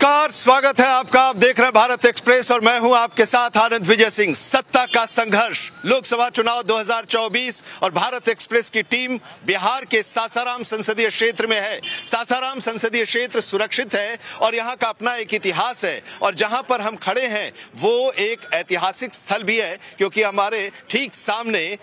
नमस्कार, स्वागत है आपका। आप देख रहे हैं भारत एक्सप्रेस और मैं हूं आपके साथ आनंद विजय सिंह। सत्ता का संघर्ष, लोकसभा चुनाव 2024 और भारत एक्सप्रेस की टीम बिहार के सासाराम संसदीय क्षेत्र में है। सासाराम संसदीय क्षेत्र सुरक्षित है और यहां का अपना एक इतिहास है और जहां पर हम खड़े हैं वो एक ऐतिहासिक स्थल भी है, क्योंकि हमारे ठीक सामने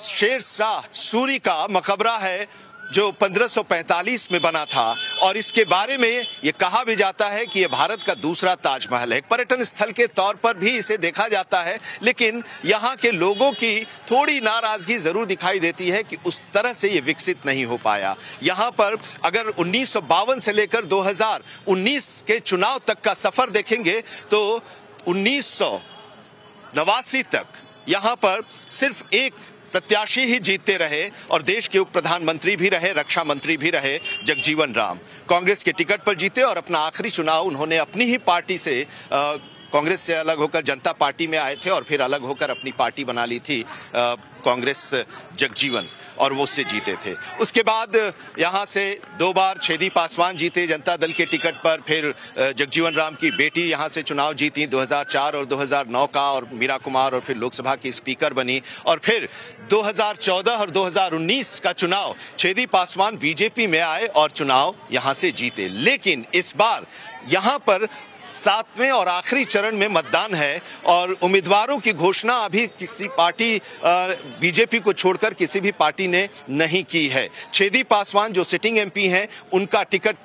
शेरशाह सूरी का मकबरा है जो 1545 में बना था और इसके बारे में ये कहा भी जाता है कि ये भारत का दूसरा ताजमहल है। एक पर्यटन स्थल के तौर पर भी इसे देखा जाता है, लेकिन यहाँ के लोगों की थोड़ी नाराजगी ज़रूर दिखाई देती है कि उस तरह से ये विकसित नहीं हो पाया। यहाँ पर अगर 1952 से लेकर 2019 के चुनाव तक का सफ़र देखेंगे तो 1989 तक यहाँ पर सिर्फ एक प्रत्याशी ही जीतते रहे और देश के उप प्रधानमंत्री भी रहे, रक्षा मंत्री भी रहे जगजीवन राम। कांग्रेस के टिकट पर जीते और अपना आखिरी चुनाव उन्होंने अपनी ही पार्टी से कांग्रेस से अलग होकर जनता पार्टी में आए थे और फिर अलग होकर अपनी पार्टी बना ली थी कांग्रेस जगजीवन, और वो उससे जीते थे। उसके बाद यहाँ से दो बार छेदी पासवान जीते जनता दल के टिकट पर, फिर जगजीवन राम की बेटी यहाँ से चुनाव जीती 2004 और 2009 का, और मीरा कुमार, और फिर लोकसभा की स्पीकर बनी। और फिर 2014 और 2019 का चुनाव छेदी पासवान बीजेपी में आए और चुनाव यहाँ से जीते। लेकिन इस बार यहाँ पर 7वें और आखिरी चरण में मतदान है और उम्मीदवारों की घोषणा अभी किसी पार्टी बीजेपी को छोड़कर किसी भी पार्टी ने नहीं की है। छेदी पासवान जो सिटिंग एमपी हैं उनका टिकट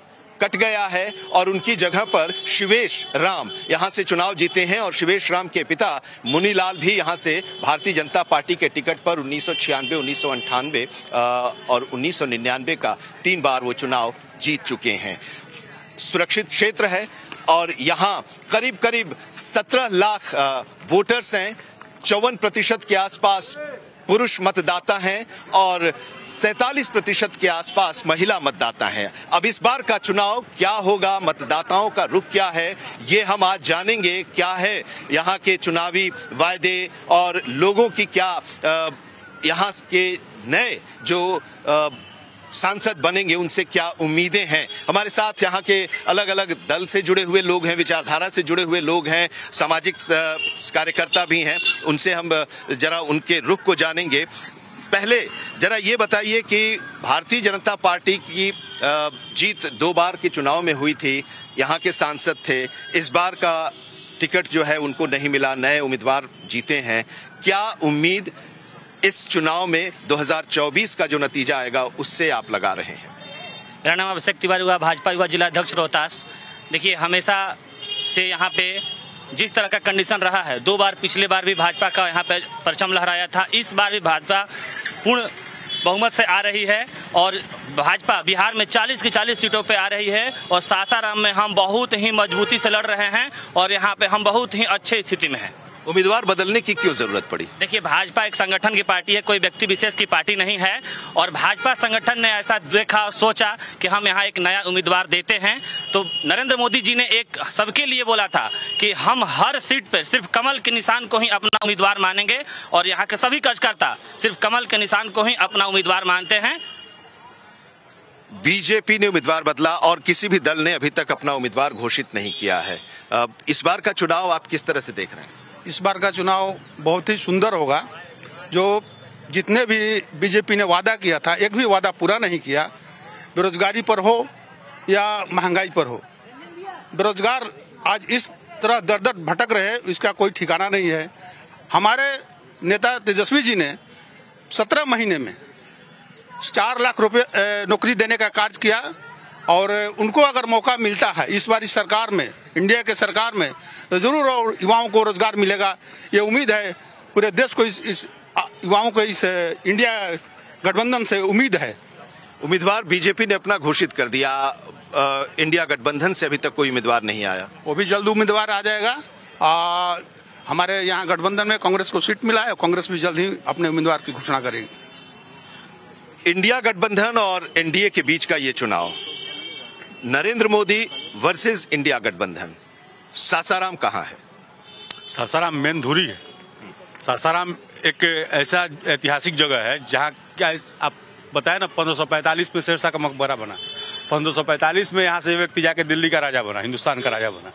कट गया है और उनकी जगह पर शिवेश राम यहाँ से चुनाव जीते हैं और शिवेश राम के पिता मुनी लाल भी यहाँ से भारतीय जनता पार्टी के टिकट पर 1996, 1998 और 1999 का 3 बार वो चुनाव जीत चुके हैं। सुरक्षित क्षेत्र है और यहाँ करीब करीब 17 लाख वोटर्स हैं, 54% के आसपास पुरुष मतदाता हैं और 47% के आसपास महिला मतदाता हैं। अब इस बार का चुनाव क्या होगा, मतदाताओं का रुख क्या है, ये हम आज जानेंगे। क्या है यहाँ के चुनावी वायदे और लोगों की क्या, यहाँ के नए जो सांसद बनेंगे उनसे क्या उम्मीदें हैं। हमारे साथ यहाँ के अलग अलग दल से जुड़े हुए लोग हैं, विचारधारा से जुड़े हुए लोग हैं, सामाजिक कार्यकर्ता भी हैं, उनसे हम जरा उनके रुख को जानेंगे। पहले जरा ये बताइए कि भारतीय जनता पार्टी की जीत 2 बार के चुनाव में हुई थी, यहाँ के सांसद थे, इस बार का टिकट जो है उनको नहीं मिला, नए उम्मीदवार जीते हैं। क्या उम्मीद इस चुनाव में 2024 का जो नतीजा आएगा उससे आप लगा रहे हैं? मेरा नाम अभिषेक तिवारी हुआ, भाजपा युवा जिला अध्यक्ष रोहतास। देखिए, हमेशा से यहाँ पे जिस तरह का कंडीशन रहा है, 2 बार पिछले बार भी भाजपा का यहाँ पे परचम लहराया था, इस बार भी भाजपा पूर्ण बहुमत से आ रही है और भाजपा बिहार में 40 की 40 सीटों पे आ रही है और सासाराम में हम बहुत ही मजबूती से लड़ रहे हैं और यहाँ पे हम बहुत ही अच्छी स्थिति में हैं। उम्मीदवार बदलने की क्यों जरूरत पड़ी? देखिए, भाजपा एक संगठन की पार्टी है, कोई व्यक्ति विशेष की पार्टी नहीं है और भाजपा संगठन ने ऐसा देखा और सोचा कि हम यहाँ एक नया उम्मीदवार देते हैं। तो नरेंद्र मोदी जी ने एक सबके लिए बोला था कि हम हर सीट पर सिर्फ कमल के निशान को ही अपना उम्मीदवार मानेंगे और यहाँ के सभी कार्यकर्ता सिर्फ कमल के निशान को ही अपना उम्मीदवार मानते हैं। बीजेपी ने उम्मीदवार बदला और किसी भी दल ने अभी तक अपना उम्मीदवार घोषित नहीं किया है। इस बार का चुनाव आप किस तरह से देख रहे हैं? इस बार का चुनाव बहुत ही सुंदर होगा। जो जितने भी बीजेपी ने वादा किया था, एक भी वादा पूरा नहीं किया, बेरोजगारी पर हो या महंगाई पर हो। बेरोजगार आज इस तरह दर दर भटक रहे हैं, इसका कोई ठिकाना नहीं है। हमारे नेता तेजस्वी जी ने 17 महीने में 4 लाख रुपए नौकरी देने का कार्य किया और उनको अगर मौका मिलता है इस बार इस सरकार में, इंडिया के सरकार में, तो ज़रूर युवाओं को रोजगार मिलेगा। ये उम्मीद है पूरे देश को, इस युवाओं को इस इंडिया गठबंधन से उम्मीद है। उम्मीदवार बीजेपी ने अपना घोषित कर दिया, इंडिया गठबंधन से अभी तक कोई उम्मीदवार नहीं आया। वो भी जल्द उम्मीदवार आ जाएगा। हमारे यहाँ गठबंधन में कांग्रेस को सीट मिला है, कांग्रेस भी जल्द ही अपने उम्मीदवार की घोषणा करेगी। इंडिया गठबंधन और एनडीए के बीच का ये चुनाव, नरेंद्र मोदी वर्सेस इंडिया गठबंधन, सासाराम कहाँ है? सासाराम मेन धुरी है। सासाराम एक ऐसा ऐतिहासिक जगह है जहाँ, क्या आप बताए ना, 1545 में शेरशाह का मकबरा बना, 1545 में यहाँ से ये व्यक्ति जाके दिल्ली का राजा बना, हिंदुस्तान का राजा बना।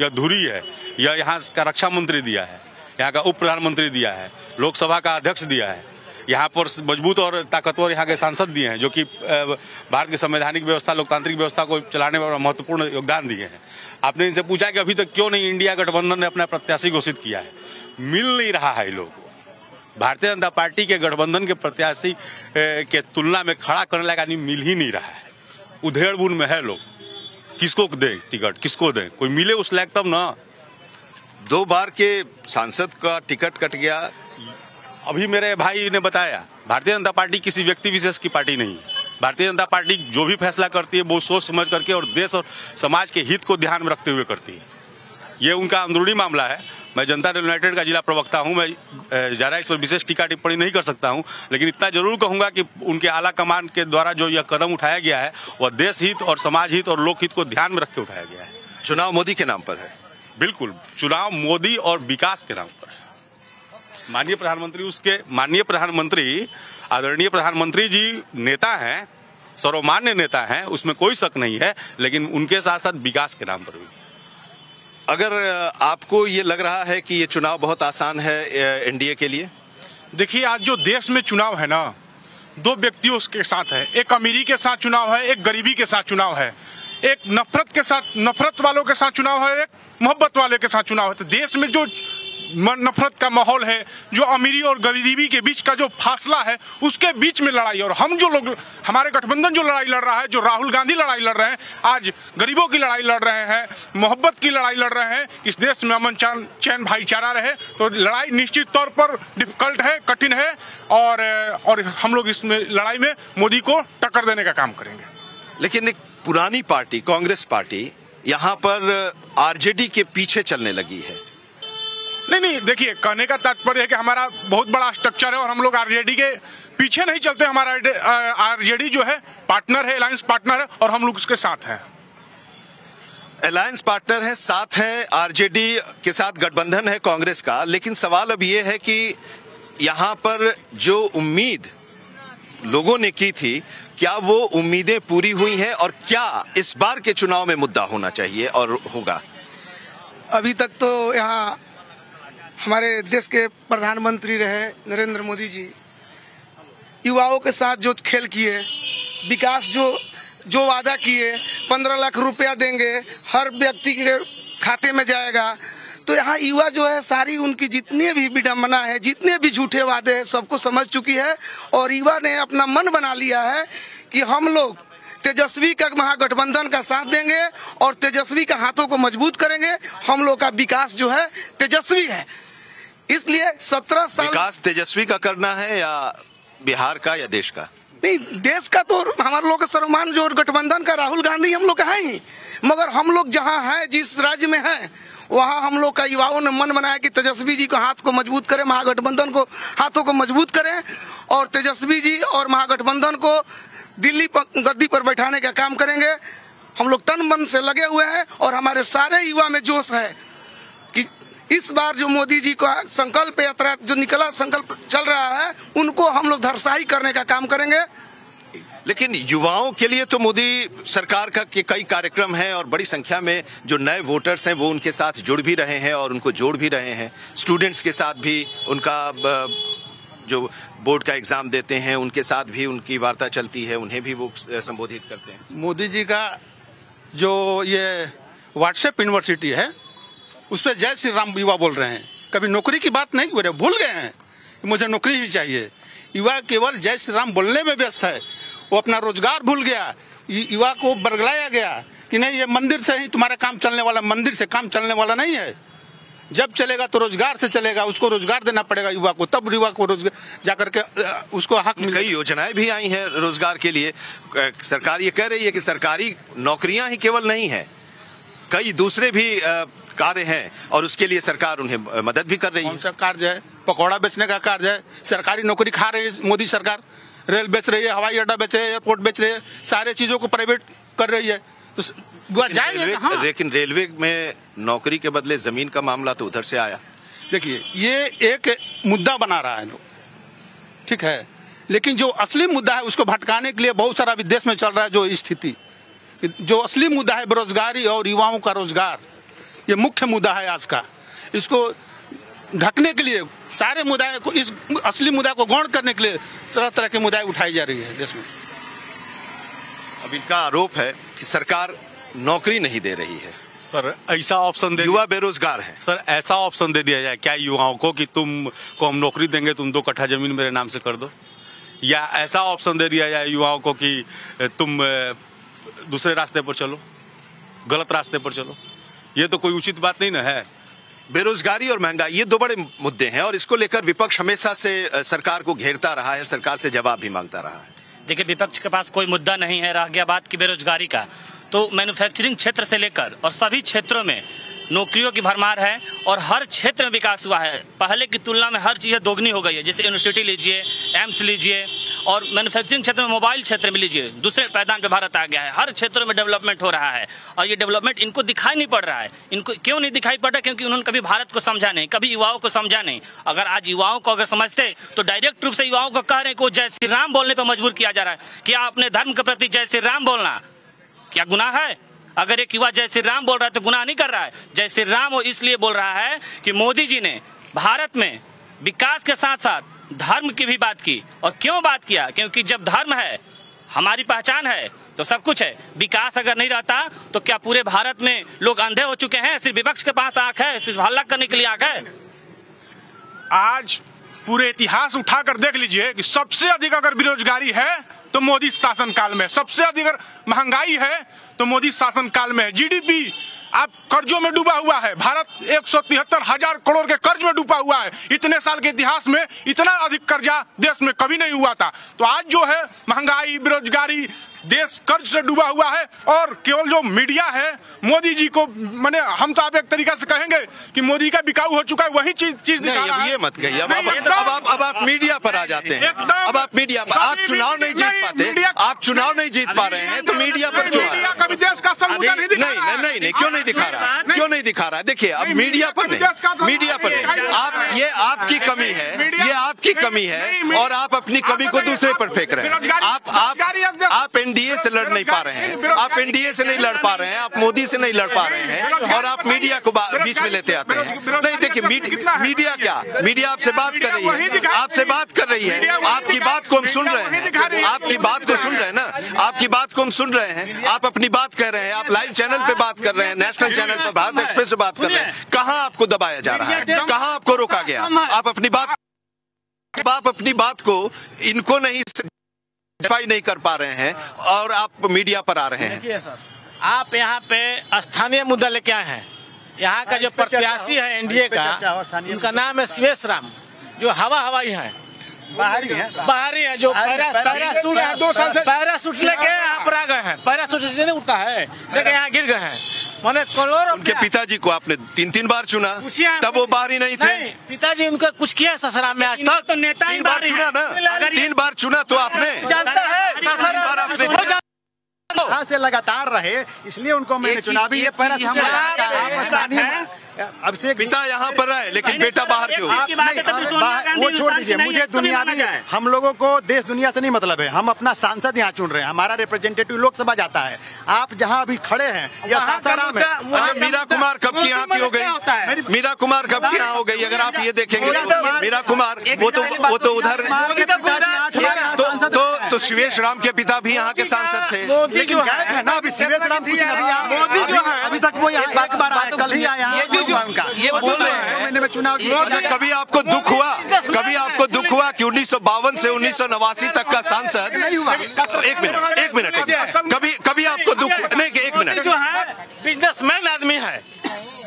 यह धुरी है, यह यहाँ का रक्षा मंत्री दिया है, यहाँ का उप प्रधानमंत्री दिया है, लोकसभा का अध्यक्ष दिया है, यहाँ पर मजबूत और ताकतवर यहाँ के सांसद दिए हैं जो कि भारत की संवैधानिक व्यवस्था, लोकतांत्रिक व्यवस्था को चलाने में महत्वपूर्ण योगदान दिए हैं। आपने इनसे पूछा कि अभी तक क्यों नहीं इंडिया गठबंधन ने अपना प्रत्याशी घोषित किया है? मिल नहीं रहा है लोगों को। भारतीय जनता पार्टी के गठबंधन के प्रत्याशी के तुलना में खड़ा करने लायक आदमी मिल ही नहीं रहा है। उधेड़ बुन में है लोग, किसको दें टिकट, किसको दें, कोई मिले उस लायक तब ना। 2 बार के सांसद का टिकट कट गया। अभी मेरे भाई ने बताया, भारतीय जनता पार्टी किसी व्यक्ति विशेष की पार्टी नहीं है। भारतीय जनता पार्टी जो भी फैसला करती है वो सोच समझ करके और देश और समाज के हित को ध्यान में रखते हुए करती है। ये उनका अंदरूनी मामला है। मैं जनता दल यूनाइटेड का जिला प्रवक्ता हूं, मैं ज़्यादा इस पर विशेष टीका टिप्पणी नहीं कर सकता हूं, लेकिन इतना जरूर कहूंगा कि उनके आला कमान के द्वारा जो यह कदम उठाया गया है वह देश हित और समाज हित और लोकहित को ध्यान में रख के उठाया गया है। चुनाव मोदी के नाम पर है? बिल्कुल, चुनाव मोदी और विकास के नाम पर है। माननीय प्रधानमंत्री आदरणीय प्रधानमंत्री जी नेता हैं, सर्वमान्य नेता हैं, उसमें कोई शक नहीं है, लेकिन उनके साथ साथ विकास के नाम पर भी। अगर आपको ये लग रहा है कि ये चुनाव बहुत आसान है एनडीए के लिए? देखिए, आज जो देश में चुनाव है ना, 2 व्यक्तियों के साथ है, एक अमीरी के साथ चुनाव है, एक गरीबी के साथ चुनाव है, एक नफरत के साथ, नफरत वालों के साथ चुनाव है, एक मोहब्बत वाले के साथ चुनाव है। तो देश में जो नफरत का माहौल है, जो अमीरी और गरीबी के बीच का जो फासला है, उसके बीच में लड़ाई, और हम जो लोग, हमारे गठबंधन जो लड़ाई लड़ रहा है, जो राहुल गांधी लड़ाई लड़ रहे हैं, आज गरीबों की लड़ाई लड़ रहे हैं, मोहब्बत की लड़ाई लड़ रहे हैं। इस देश में अमन चैन भाईचारा रहे, तो लड़ाई निश्चित तौर पर डिफिकल्ट है, कठिन है, और हम लोग इसमें लड़ाई में मोदी को टक्कर देने का काम करेंगे। लेकिन एक पुरानी पार्टी कांग्रेस पार्टी यहाँ पर आरजेडी के पीछे चलने लगी है। नहीं, देखिए, कहने का तात्पर्य है कि हमारा बहुत बड़ा स्ट्रक्चर है और हम लोग आरजेडी के पीछे नहीं चलते। हमारा आरजेडी जो है पार्टनर है, अलायंस पार्टनर है, और हम लोग उसके साथ हैं। अलायंस पार्टनर है, साथ हैं, आरजेडी के साथ गठबंधन है कांग्रेस का। लेकिन सवाल अब ये है कि यहाँ पर जो उम्मीद लोगों ने की थी, क्या वो उम्मीदें पूरी हुई हैं, और क्या इस बार के चुनाव में मुद्दा होना चाहिए और होगा? अभी तक तो यहाँ हमारे देश के प्रधानमंत्री रहे नरेंद्र मोदी जी, युवाओं के साथ जो खेल किए, विकास जो वादा किए, 15 लाख रुपया देंगे, हर व्यक्ति के खाते में जाएगा। तो यहाँ युवा जो है सारी उनकी जितनी भी विडम्बना है, जितने भी झूठे वादे हैं, सबको समझ चुकी है, और युवा ने अपना मन बना लिया है कि हम लोग तेजस्वी का महागठबंधन का साथ देंगे और तेजस्वी का हाथों को मजबूत करेंगे। हम लोग का विकास जो है तेजस्वी है, इसलिए 17 साल विकास तेजस्वी का करना है या बिहार का या देश का? नहीं, देश का तो हमारे लोग का सर्वमान जो गठबंधन का राहुल गांधी हम लोग का है ही, मगर हम लोग जहां हैं, जिस राज्य में हैं, वहां हम लोग का युवाओं ने मन बनाया कि तेजस्वी जी को हाथ को मजबूत करें, महागठबंधन को हाथों को मजबूत करें, और तेजस्वी जी और महागठबंधन को दिल्ली गद्दी पर बैठाने का काम करेंगे। हम लोग तन मन से लगे हुए हैं, और हमारे सारे युवा में जोश है कि इस बार जो मोदी जी का संकल्प यात्रा जो निकला, संकल्प चल रहा है, उनको हम लोग धराशायी करने का काम करेंगे। लेकिन युवाओं के लिए तो मोदी सरकार का कई कार्यक्रम है, और बड़ी संख्या में जो नए वोटर्स हैं वो उनके साथ जुड़ भी रहे हैं और उनको जोड़ भी रहे हैं। स्टूडेंट्स के साथ भी उनका, जो बोर्ड का एग्जाम देते हैं उनके साथ भी उनकी वार्ता चलती है, उन्हें भी वो संबोधित करते हैं। मोदी जी का जो ये व्हाट्सएप यूनिवर्सिटी है उस पर जय श्री राम युवा बोल रहे हैं। कभी नौकरी की बात नहीं बोल रहे, भूल गए हैं, मुझे नौकरी ही चाहिए। युवा केवल जय श्री राम बोलने में व्यस्त है, वो अपना रोजगार भूल गया। युवा को बरगलाया गया कि नहीं, ये मंदिर से ही तुम्हारा काम चलने वाला, मंदिर से काम चलने वाला नहीं है। जब चलेगा तो रोजगार से चलेगा, उसको रोजगार देना पड़ेगा युवा को, तब युवा को रोजगार जाकर के उसको हक मिलेगा। कई योजनाएं भी आई हैं रोजगार के लिए। सरकार ये कह रही है कि सरकारी नौकरियां ही केवल नहीं है, कई दूसरे भी कार्य हैं, और उसके लिए सरकार उन्हें मदद भी कर रही है। कौन सा कार्य है? पकौड़ा बेचने का कार्य है? सरकारी नौकरी खा रही है मोदी सरकार, रेल बेच रही है, हवाई अड्डा बेच रही है, एयरपोर्ट बेच रही है, सारे चीजों को प्राइवेट कर रही है। तो लेकिन रेलवे में नौकरी के बदले जमीन का मामला तो उधर से आया। देखिए, ये एक मुद्दा बना रहा है लोग, ठीक है, लेकिन जो असली मुद्दा है उसको भटकाने के लिए बहुत सारा अभी देश में चल रहा है जो स्थिति, जो असली मुद्दा है बेरोजगारी और युवाओं का रोजगार, ये मुख्य मुद्दा है आज का। इसको ढकने के लिए सारे मुद्दे को, इस असली मुद्दा को गौण करने के लिए तरह तरह के मुद्दे उठाई जा रही है देश में। अब इनका आरोप है कि सरकार नौकरी नहीं दे रही है। सर ऐसा ऑप्शन दे, युवा बेरोजगार है सर, ऐसा ऑप्शन दे दिया जाए क्या युवाओं को कि तुमको हम नौकरी देंगे, तुम 2 कट्ठा जमीन मेरे नाम से कर दो, या ऐसा ऑप्शन दे दिया जाए युवाओं को कि तुम दूसरे रास्ते पर चलो, गलत रास्ते पर चलो। ये तो कोई उचित बात नहीं ना है। बेरोजगारी और महंगाई ये 2 बड़े मुद्दे हैं और इसको लेकर विपक्ष हमेशा से सरकार को घेरता रहा है, सरकार से जवाब भी मांगता रहा है। देखिए विपक्ष के पास कोई मुद्दा नहीं है, रह गया बात की बेरोजगारी का, तो मैन्युफैक्चरिंग क्षेत्र से लेकर और सभी क्षेत्रों में नौकरियों की भरमार है और हर क्षेत्र में विकास हुआ है। पहले की तुलना में हर चीज़ें दोगुनी हो गई है, जैसे यूनिवर्सिटी लीजिए, एम्स लीजिए और मैन्युफैक्चरिंग क्षेत्र में, मोबाइल क्षेत्र में लीजिए, दूसरे पैदान पे भारत आ गया है। हर क्षेत्रों में डेवलपमेंट हो रहा है और ये डेवलपमेंट इनको दिखाई नहीं पड़ रहा है। इनको क्यों नहीं दिखाई पड़ रहा? क्योंकि उन्होंने कभी भारत को समझा नहीं, कभी युवाओं को समझा नहीं। अगर आज युवाओं को अगर समझते तो डायरेक्ट रूप से युवाओं को कह रहे हैं कि जय श्री राम बोलने पर मजबूर किया जा रहा है। क्या अपने धर्म के प्रति जय श्री राम बोलना क्या गुनाह है? अगर एक युवा जय श्री राम बोल रहा है तो गुनाह नहीं कर रहा है। जय श्री राम वो इसलिए बोल रहा है कि मोदी जी ने भारत में विकास के साथ साथ धर्म की भी बात की। और क्यों बात किया? क्योंकि जब धर्म है, हमारी पहचान है, तो सब कुछ है। विकास अगर नहीं रहता तो क्या पूरे भारत में लोग अंधे हो चुके हैं? सिर्फ विपक्ष के पास आंख है, सिर्फ हल्ला करने के लिए आंख है। आज पूरे इतिहास उठाकर देख लीजिए कि सबसे अधिक अगर बेरोजगारी है तो मोदी शासन काल में, सबसे अधिक महंगाई है तो मोदी शासन काल में है। जीडीपी आप कर्जों में डूबा हुआ है, भारत 173,000 करोड़ के कर्ज में डूबा हुआ है। इतने साल के इतिहास में इतना अधिक कर्जा देश में कभी नहीं हुआ था। तो आज जो है महंगाई, बेरोजगारी, देश कर्ज से डूबा हुआ है। और केवल जो मीडिया है मोदी जी को, मैंने हम तो आप एक तरीका से कहेंगे कि मोदी का बिकाऊ हो चुका है, वही चीज नहीं। ये मत कहिए, अब आप मीडिया पर आ जाते हैं। अब आप मीडिया पर, आप चुनाव नहीं जीत पाते, आप चुनाव नहीं जीत पा रहे हैं तो मीडिया पर क्यों? नहीं, क्यों नहीं दिखा रहा है, क्यों नहीं दिखा रहा है? देखिए अब मीडिया पर नहीं, मीडिया पर नहीं, आप, ये आपकी कमी है, ये आपकी कमी है और आप अपनी कमी को दूसरे पर फेंक रहे हैं। आप एनडीए से लड़ नहीं पा रहे हैं, आप एनडीए से नहीं लड़ पा रहे हैं, आप मोदी से नहीं लड़ पा रहे हैं और आप मीडिया को बीच में लेते आते हैं। नहीं देखिए मीडिया क्या, मीडिया आपसे बात कर रही है, आपसे बात कर रही है, आपकी बात को हम सुन रहे हैं, आपकी बात को सुन रहे हैं ना, आपकी बात को हम सुन रहे हैं, आप अपनी बात कह रहे हैं, आप लाइव चैनल पे बात कर रहे हैं, नेशनल चैनल पे भारत एक्सप्रेस पे बात कर रहे हैं। कहाँ आपको दबाया जा रहा है, कहाँ आपको रोका गया? आप अपनी बात को इनको नहीं जस्टिफाई नहीं कर पा रहे हैं और आप मीडिया पर आ रहे हैं। आप यहाँ पे स्थानीय मुद्दा लेके आए हैं। यहाँ का जो प्रत्याशी है एनडीए का, उनका नाम है शिवेश राम, जो हवाई है, बाहरी है, जो पैरासूट लेके आप आ गए हैं। पैरासूट से नहीं उठता है, लेकिन यहाँ गिर गए हैं। मैंने करोड़ों, उनके पिताजी को आपने 3 बार चुना, तब वो बाहरी नहीं थे। पिताजी उनका कुछ किया सासाराम में आज तक? तो नेता 3 बार चुना ना, 3 बार चुना तो आपने जानता है से लगातार रहे, इसलिए उनको मैंने चुनावी ये अभिषेक पिता यहाँ पर रहे लेकिन बेटा बाहर क्यों? वो छोड़ दीजिए, मुझे दुनियावी, हम लोगों को देश दुनिया से नहीं मतलब है। हम अपना सांसद यहाँ चुन रहे हैं, हमारा रिप्रेजेंटेटिव लोकसभा जाता है। आप जहाँ अभी खड़े हैं या सासाराम है, मीरा कुमार कब की यहाँ की हो गई? मीरा कुमार कब की यहाँ हो गई? अगर आप ये देखेंगे मीरा कुमार वो तो उधर, तो शिवेश राम के पिता भी यहाँ के सांसद थे। लेकिन गायब है ना अभी शिवेश राम, कुछ अभी तक वो यहाँ एक बार आया, कल ही आया। ये बोल रहे हैं मैंने चुनाव, कभी आपको दुख हुआ, कभी आपको दुख हुआ कि 1952 से 1989 तक का सांसद? एक मिनट, कभी आपको दुख नहीं? एक मिनट, बिजनेसमैन आदमी है,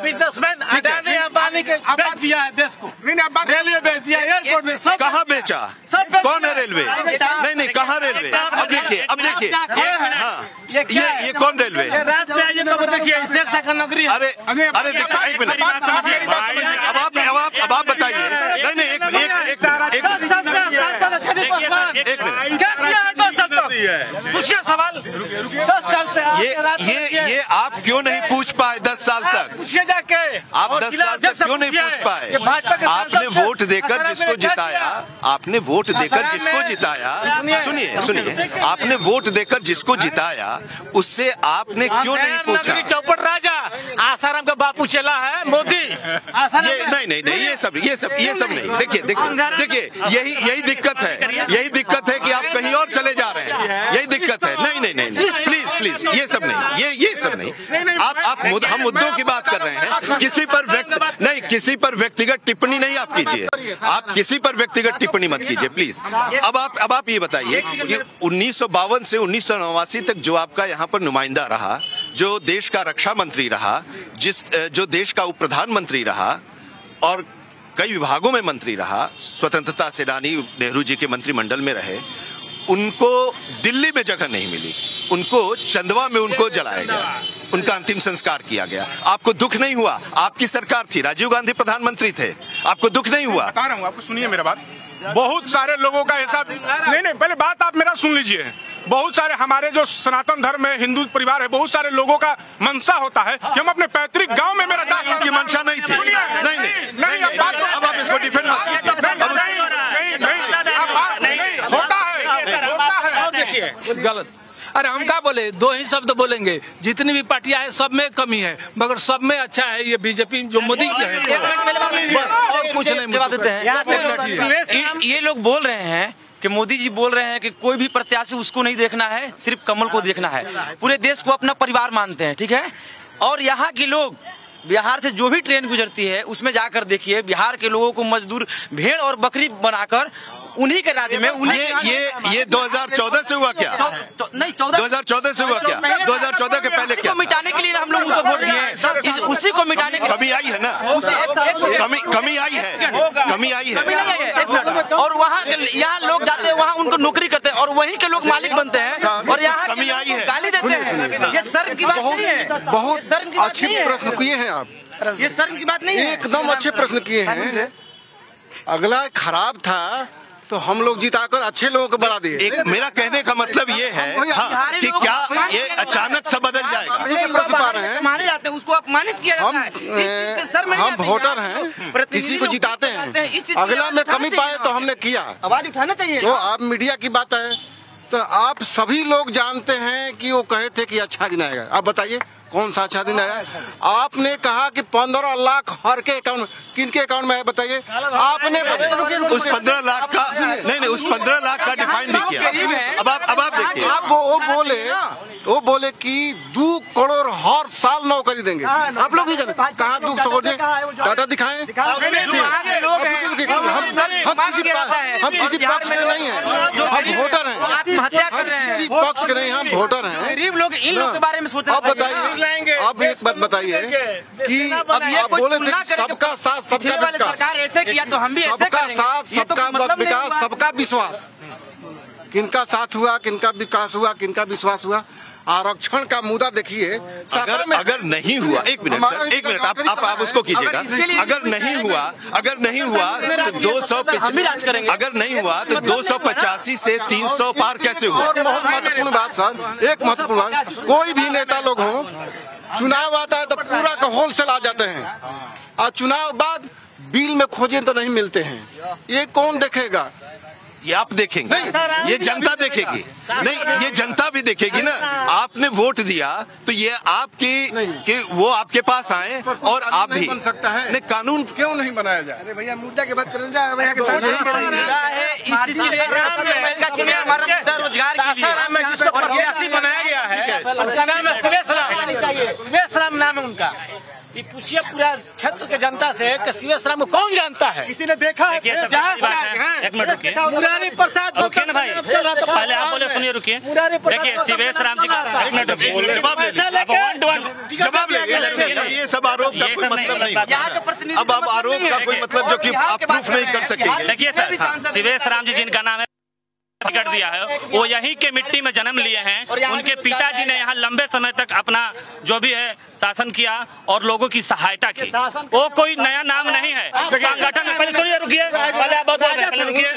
बिजनेसमैन अडानी अंबानी के बेच दिया है देश को, रेलवे बेच दिया, एयरपोर्ट में सब कहाँ बेचा, कौन है रेलवे? नहीं, कहाँ रेलवे? अब देखिए हाँ, ये कौन रेलवे? अरे देखिए, एक मिनट, अब आप बताइए। नहीं, एक मिनट, पूछिए सवाल 10 साल से ये आप क्यों नहीं पूछ पाए 10 साल तक? पूछिए जाके आप 10 साल तक क्यों नहीं पूछ पाए? आपने वोट देकर जिसको जिताया, आपने वोट देकर जिसको जिताया, सुनिए, आपने वोट देकर जिसको जिताया उससे आपने क्यों नहीं पूछा? चौपट राजा आसाराम का बापू चला है मोदी। नहीं, ये सब नहीं। देखिए यही दिक्कत है, कि आप कहीं और चले जा रहे हैं, यही दिक्कत है। नहीं, प्लीज ये सब नहीं। हम मुद्दों की बात कर रहे हैं। किसी पर व्यक्तिगत टिप्पणी नहीं आप कीजिए, आप किसी पर व्यक्तिगत टिप्पणी मत कीजिए प्लीज। अब आप ये बताइए कि 1952 से 1989 तक जो आपका यहाँ पर नुमाइंदा रहा, जो देश का रक्षा मंत्री रहा, जो देश का उप प्रधानमंत्री रहा और कई विभागों में मंत्री रहा, स्वतंत्रता सेनानी नेहरू जी के मंत्रिमंडल में रहे, उनको दिल्ली में जगह नहीं मिली, उनको चंदवा में उनको जलाया गया, उनका अंतिम संस्कार किया गया। आपको दुख नहीं हुआ? आपकी सरकार थी, राजीव गांधी प्रधानमंत्री थे, आपको दुख नहीं हुआ? बता रहा हूं आपको, सुनिए मेरा बात। बहुत सारे लोगों का ऐसा नहीं, पहले बात आप मेरा सुन लीजिए। बहुत सारे हमारे जो सनातन धर्म है, हिंदू परिवार है, बहुत सारे लोगों का मंशा होता है कि हम अपने पैतृक गांव में मेरा दाग। उनकी मंशा नहीं थी। नहीं, अब आप इसको डिफेंड मत कीजिए। होता है गलत। अरे हम क्या बोले, 2 ही शब्द बोलेंगे। जितनी भी पार्टियां हैं सब में कमी है, मगर सब में अच्छा है ये बीजेपी जो मोदी की है, बस और कुछ नहीं। जवाब देते हैं, ये लोग बोल रहे हैं कि मोदी जी बोल रहे हैं कि कोई भी प्रत्याशी उसको नहीं देखना है, सिर्फ कमल को देखना है। पूरे देश को अपना परिवार मानते हैं, ठीक है। और यहाँ के लोग, बिहार से जो भी ट्रेन गुजरती है उसमें जाकर देखिए, बिहार के लोगों को मजदूर भेड़ और बकरी बनाकर उन्हीं के राज्य में उन्हीं। ये 2014 से हुआ क्या? नहीं, 2014 से हुआ क्या? 2014 के पहले क्या? मिटाने के लिए हम लोग उनको वोट दिए, उसी को मिटाने के लिए। कमी आई है ना, कमी आई है। और वहाँ यहाँ लोग जाते हैं, वहाँ उनको नौकरी करते हैं और वहीं के लोग मालिक बनते हैं और यहाँ कमी आई है, गाली देते हैं। ये शर्म की बात है। बहुत अच्छे प्रश्न किए हैं आप, ये शर्म की बात नहीं है। एकदम अच्छे प्रश्न किए हैं। अगला खराब था तो हम लोग जिताकर अच्छे लोगों को बढ़ा दिए। मेरा कहने का मतलब ये है हाँ, कि क्या ये अचानक सब बदल जाएगा? माने जाते हैं, उसको अपमानित किया जाता है। हम वोटर हैं, किसी को जिताते हैं, अगला में कमी पाए तो हमने किया। आवाज उठाना चाहिए। तो आप मीडिया की बात है तो आप सभी लोग जानते हैं कि वो कहे थे कि अच्छा दिन आएगा। आप बताइए कौन सा अच्छा दिन आया? आपने कहा कि 15 लाख हर के अकाउंट, किनके अकाउंट में है बताइए? आपने उस 15 लाख का नहीं, उस 15 लाख का डिफाइन नहीं किया। अब आप देखिए, आप वो बोले कि 2 करोड़ हर साल नौकरी देंगे। आप लोग कहाँ दुख सकोड़े? डाटा दिखाएं। हम किसी पक्ष में नहीं है, हम वोटर हैं। किसी पक्ष के नहीं, हम वोटर हैं। गरीब लोग इन लोगों के बारे में सोचते हैं। आप बताइए, आप एक बात बताइए कि आप बोले थे सबका साथ सबका विकास, सबका साथ सबका विकास, सबका विश्वास। किनका साथ हुआ, किनका विकास हुआ, किनका विश्वास हुआ? आरक्षण का मुद्दा देखिए। अगर नहीं हुआ, एक मिनट आप उसको कीजिएगा। अगर नहीं हुआ तो 285 से 300 पार कैसे हुआ? और बहुत महत्वपूर्ण बात सर, एक महत्वपूर्ण बात, कोई भी नेता लोग हो, चुनाव आता है तो पूरा का होलसेल आ जाते हैं और चुनाव बाद बिल में खोजे तो नहीं मिलते हैं। ये कौन देखेगा? ये आप देखेंगे, ये जनता देखेगी। नहीं, ये जनता भी देखेगी ना। आपने वोट दिया तो ये आपकी कि वो आपके पास आए और आप भी बन सकता है। नहीं, कानून क्यों नहीं बनाया जाए? अरे भैया मुद्दा की बात करें, रोजगार बनाया गया है। उनका नाम है शिवेश राम नाम है उनका। पूछिए पूरा क्षेत्र के जनता से कि शिवेश राम को कौन जानता है? किसी ने देखा है? एक मिनट रुकिए, मुरारी प्रसाद रुकिए ना भाई, पहले आप बोले, सुनिए रुकिए। देखिए शिवेश राम जी का, एक मिनट रुकिए, ये सब आरोप का कोई मतलब नहीं। अब आप आरोप का कोई मतलब जो कि आप प्रूफ नहीं कर सकेंगे। देखिए सर, शिवेश राम जी जिनका नाम है कर दिया है, वो यहीं के मिट्टी में जन्म लिए हैं। उनके पिताजी ने यहाँ लंबे समय तक अपना जो भी है शासन किया और लोगों की सहायता की। वो कोई नया नाम नहीं है संगठन में। पहले सुनिए, रुकिए, पहले आप बहुत, पहले रुकिए।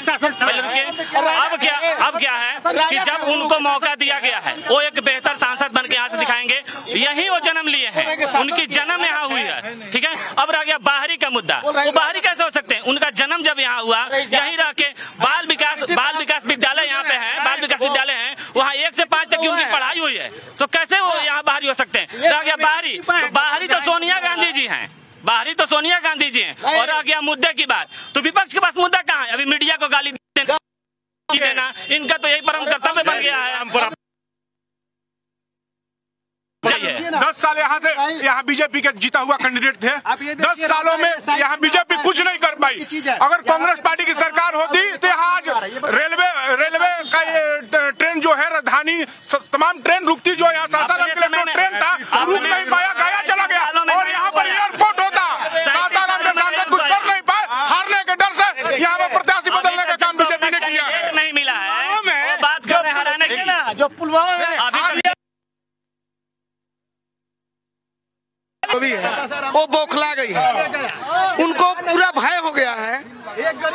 अब क्या है, कि जब उनको मौका दिया गया है वो एक बेहतर सांसद बनकर यहाँ से दिखाएंगे। यही वो जन्म लिए हैं, उनकी जन्म यहाँ हुई है, ठीक है। अब रह गया बाहरी का मुद्दा, वो बाहरी कैसे हो सकते हैं, उनका जन्म जब यहाँ हुआ यही रह के। बाल विकास विद्यालय यहाँ पे है, बाल विकास विद्यालय है, वहाँ 1 से 5 तक की उनकी पढ़ाई हुई है, तो कैसे वो यहाँ बाहरी हो सकते हैं। रह गया बाहरी तो सोनिया गांधी जी हैं, बाहरी तो सोनिया गांधी जी हैं। और आ गया मुद्दे की बात, तो विपक्ष के पास मुद्दा कहाँ है। अभी मीडिया को गाली देना इनका तो यही परम कर्तव्य बन गया है। 10 साल यहाँ से यहाँ बीजेपी के जीता हुआ कैंडिडेट थे, 10 सालों में यहाँ बीजेपी कुछ नहीं कर पाई। अगर कांग्रेस पार्टी की सरकार होती तो यहाँ आज रेलवे का ट्रेन जो है राजधानी तमाम ट्रेन रुकती, जो यहाँ सासाराम के लिए ट्रेन था रुक नहीं पाया, गाया चला गया। और यहाँ पर एयरपोर्ट होता, सासाराम के सांसद कुछ कर नहीं पाए, हारने के डर से यहाँ पर प्रत्याशी बदलने का काम बीजेपी ने किया नहीं मिला है। बात कर रहे हैं हराने की ना, जो पुलवामा में भी है वो बौखला गई है, उनको पूरा भय हो गया है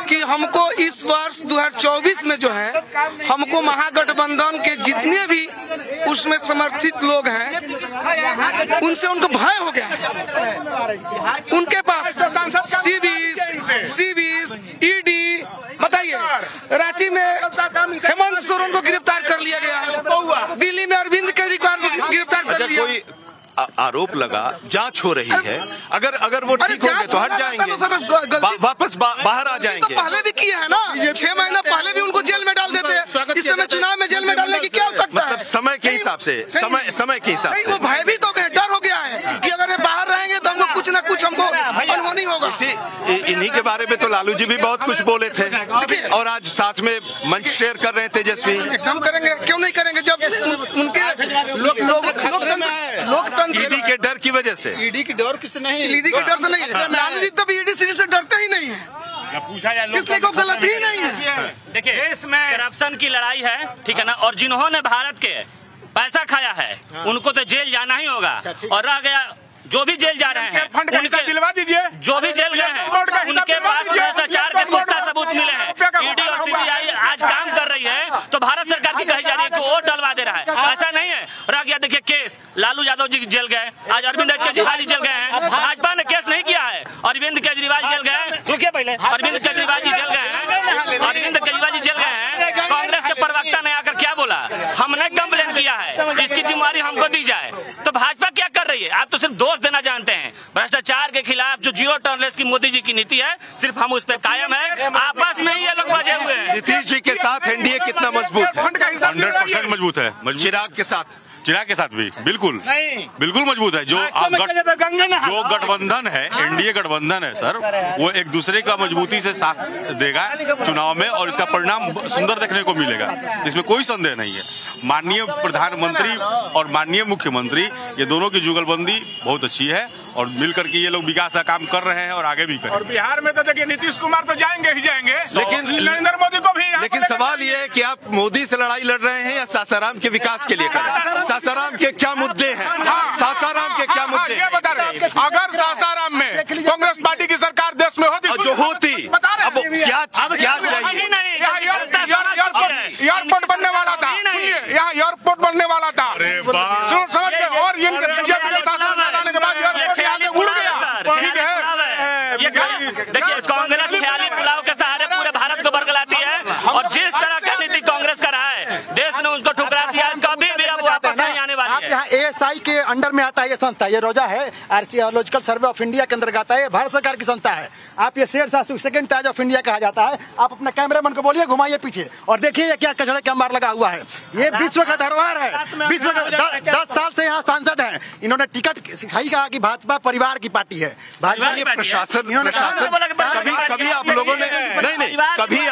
कि हमको इस वर्ष 2024 में जो है हमको महागठबंधन के जितने भी उसमें समर्थित लोग हैं उनसे उनको भय हो गया है। उनके पास सी-20 ईडी, बताइए रांची में हेमंत सोरेन को गिरफ्तार कर लिया गया, दिल्ली में अरविंद केजरीवाल को गिरफ्तार कर लिया। आरोप लगा जांच हो रही है, अगर वो ठीक होंगे तो हट जाएंगे, वापस बाहर आ जाएंगे। तो पहले भी किया है ना, 6 महीना पहले भी उनको जेल में डाल देते हैं, इस समय चुनाव में जेल में डालने की क्या आवश्यकता है। मतलब समय के हिसाब से, समय के हिसाब से वो भयभीत हो गए, डर हो गया है कि अगर ये बाहर रहेंगे तो हमको कुछ ना कुछ हमको अनहोनी होगा। इन्हीं के बारे में तो लालू जी भी बहुत कुछ बोले थे और आज साथ में मंच शेयर कर रहे हैं तेजस्वी। हम करेंगे, क्यों नहीं करेंगे, जब उनके लोकतंत्र ईडी के डर की वजह से। ईडी के डर किससे नहीं, ईडी के डर से नहीं है। लालू जी तब ईडी से डरते ही नहीं है, पूछा जाए किसने को गलत ही नहीं है। देखिए देश में करप्शन की लड़ाई है, ठीक है ना, और जिन्होंने भारत के पैसा खाया है उनको तो जेल जाना ही होगा। और रह गया जो भी जेल जा रहे हैं उनके दिलवा दीजिए, जो भी जेल गए हैं उनके पास भ्रष्टाचार के पुख्ता सबूत मिले हैं। ईडी और सीबीआई आज काम कर रही है तो भारत सरकार की कही जा रही है कि वोट डलवा दे रहा है, ऐसा नहीं है। रह गया देखिए केस, लालू यादव जी जेल गए, आज अरविंद केजरीवाल जी जेल गए हैं, भाजपा ने केस नहीं किया है। अरविंद केजरीवाल जेल गए, पहले अरविंद केजरीवाल जी जेल गए हैं, अरविंद केजरीवाल जी जेल गए हैं। कांग्रेस के प्रवक्ता ने आकर क्या बोला, हमने कम्प्लेन किया है, इसकी जिम्मेवारी हमको दी जाए। तो भाजपा क्या कर रही है, आप तो सिर्फ दोष देना जानते हैं। भ्रष्टाचार के खिलाफ जो जीरो टॉलरेंस की मोदी जी की नीति है, सिर्फ हम उस पर कायम है। आपस में ही ये लोग बचे हुए हैं। नीतीश जी के साथ एनडीए कितना मजबूत है, 100% मजबूत है। चिराग के साथ, भी बिल्कुल मजबूत है। जो गठबंधन है, एनडीए गठबंधन है सर, वो एक दूसरे का मजबूती से साथ देगा चुनाव में और इसका परिणाम सुंदर देखने को मिलेगा, इसमें कोई संदेह नहीं है। माननीय प्रधानमंत्री और माननीय मुख्यमंत्री, ये दोनों की जुगलबंदी बहुत अच्छी है और मिलकर के ये लोग विकास का काम कर रहे हैं और आगे भी करें। और बिहार में तो देखिए नीतीश कुमार तो जाएंगे ही जाएंगे, लेकिन नरेंद्र मोदी को भी। लेकिन सवाल ये है कि आप मोदी से लड़ाई लड़ रहे हैं या सासाराम के विकास के लिए कर रहे हैं, सासाराम के क्या मुद्दे हैं, सासाराम के क्या मुद्दे हैं। अगर सासाराम में कांग्रेस पार्टी की सरकार देश में होती जो होती, अब क्या चाहिए। एयरपोर्ट बनने वाला था, यहाँ एयरपोर्ट बनने वाला था, समझ गए, और बीजेपी शासन में आने के बाद एयरपोर्ट यहाँ से उड़ गया, ठीक है। देखिए कांग्रेस ख्याली पुलाव के सहारे पूरे भारत को बरगलाती है और जिस तरह का नीति कांग्रेस का रहा है देश ने उसको ठुकराती है, कभी भी अब वापस नहीं आने वाली है। आप यहाँ एएसआई के अंडर में आता है ये संस्था, ये रोजा है, आर्कियोलॉजिकल सर्वे ऑफ इंडिया के अंदर आता है, भारत सरकार की संस्था है। आप ये Sher Shah Suri second Taj of India कहा जाता है। आप अपना कैमरामैन को बोलिए घुमाइए पीछे और देखिए ये क्या कचड़े का मार लगा हुआ है, ये विश्व का धरोहर है। विश्व का 10 साल से यहाँ सांसद है, इन्होंने टिकट सही कहा कि भाजपा परिवार की पार्टी है, भाजपा प्रशासन। कभी आप लोगों ने नहीं, कभी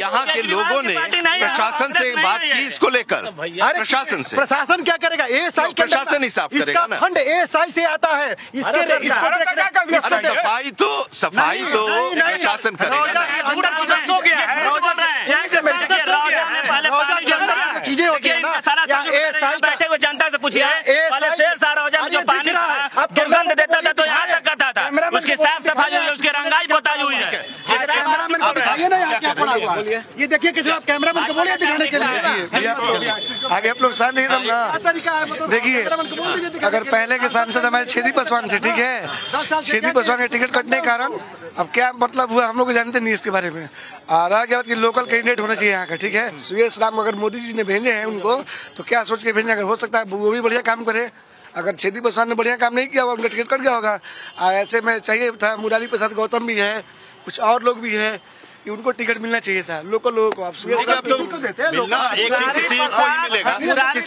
यहाँ के लोगों ने प्रशासन से बात की इसको लेकर, प्रशासन से, प्रशासन क्या करेगा, एएसआई के प्रशासन हिसाब करेगा ना, फंड एएसआई से आता है, इसको सफाई तो प्रशासन करेगा। चीजें होती है ना, एएसआई बैठे हुए जनता से पूछिए, जो पानी दुर्गंध देता था तो यहाँ तक आता था, उसकी साफ सफाई हुई है, उसकी रंगाई बताई हुई है। ये देखिए कैमरामैन को बोलिए दिखाने के लिए, आगे आप लोग साथ देंगे। देखिए अगर पहले के सांसद हमारे छेदी पासवान थे, ठीक है, छेदी पासवान के टिकट कटने के कारण अब क्या मतलब हुआ हम लोग जानते नहीं इसके बारे में। आ रहा क्या बात कि लोकल कैंडिडेट होना चाहिए यहाँ का, ठीक है। शिवेश राम अगर मोदी जी ने भेजे हैं उनको तो क्या सोच के भेजे, अगर हो सकता है वो भी बढ़िया काम करे। अगर छेदी पासवान ने बढ़िया काम नहीं किया होगा उनका टिकट कट गया होगा। ऐसे में चाहिए था, मुरारी प्रसाद गौतम भी है, कुछ और लोग भी है, उनको टिकट मिलना चाहिए था लोकल लोगों को। आप किसी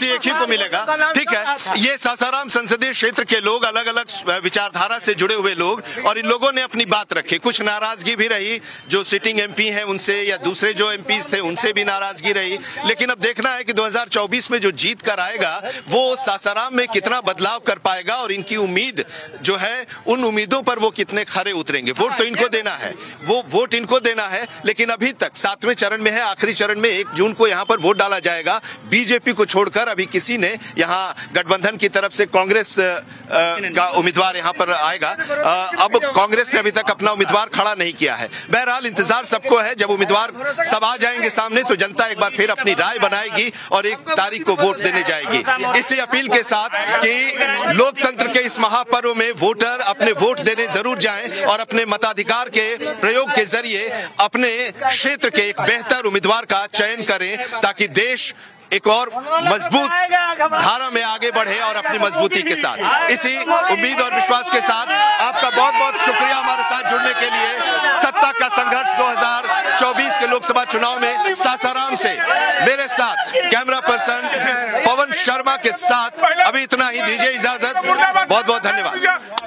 एक ही को मिलेगा, ठीक है। ये सासाराम संसदीय क्षेत्र के लोग, अलग अलग विचारधारा से जुड़े हुए लोग, और इन लोगों ने अपनी बात रखी। कुछ नाराजगी भी रही, जो सिटिंग एमपी हैं उनसे या दूसरे जो एमपीज थे उनसे भी नाराजगी रही। लेकिन अब देखना है कि 2024 में जो जीत कर आएगा वो सासाराम में कितना बदलाव कर पाएगा, और इनकी उम्मीद जो है उन उम्मीदों पर वो कितने खरे उतरेंगे। वोट तो इनको देना है, वो वोट इनको देना है, लेकिन अभी तक 7वें चरण में है, आखिरी चरण में 1 जून को यहाँ पर वोट डाला जाएगा। बीजेपी को छोड़कर अभी किसी ने यहाँ गठबंधन की तरफ से कांग्रेस का उम्मीदवार यहाँ पर आएगा। अब कांग्रेस ने अभी तक अपना उम्मीदवार खड़ा नहीं किया है। बहरहाल इंतजार सबको है, जब उम्मीदवार सब आ जाएंगे सामने तो जनता एक बार फिर अपनी राय बनाएगी और 1 तारीख को वोट देने जाएगी। इसी अपील के साथ कि लोकतंत्र के इस महापर्व में वोटर अपने वोट देने जरूर जाएं और अपने मताधिकार के प्रयोग के जरिए अपने क्षेत्र के एक बेहतर उम्मीदवार का चयन करें, ताकि देश एक और मजबूत धारा में आगे बढ़े और अपनी मजबूती के साथ। इसी उम्मीद और विश्वास के साथ आपका बहुत बहुत शुक्रिया हमारे साथ जुड़ने के लिए। सत्ता का संघर्ष 2024 के लोकसभा चुनाव में सासाराम से मेरे साथ कैमरा पर्सन पवन शर्मा के साथ अभी इतना ही, दीजिए इजाजत। बहुत बहुत धन्यवाद।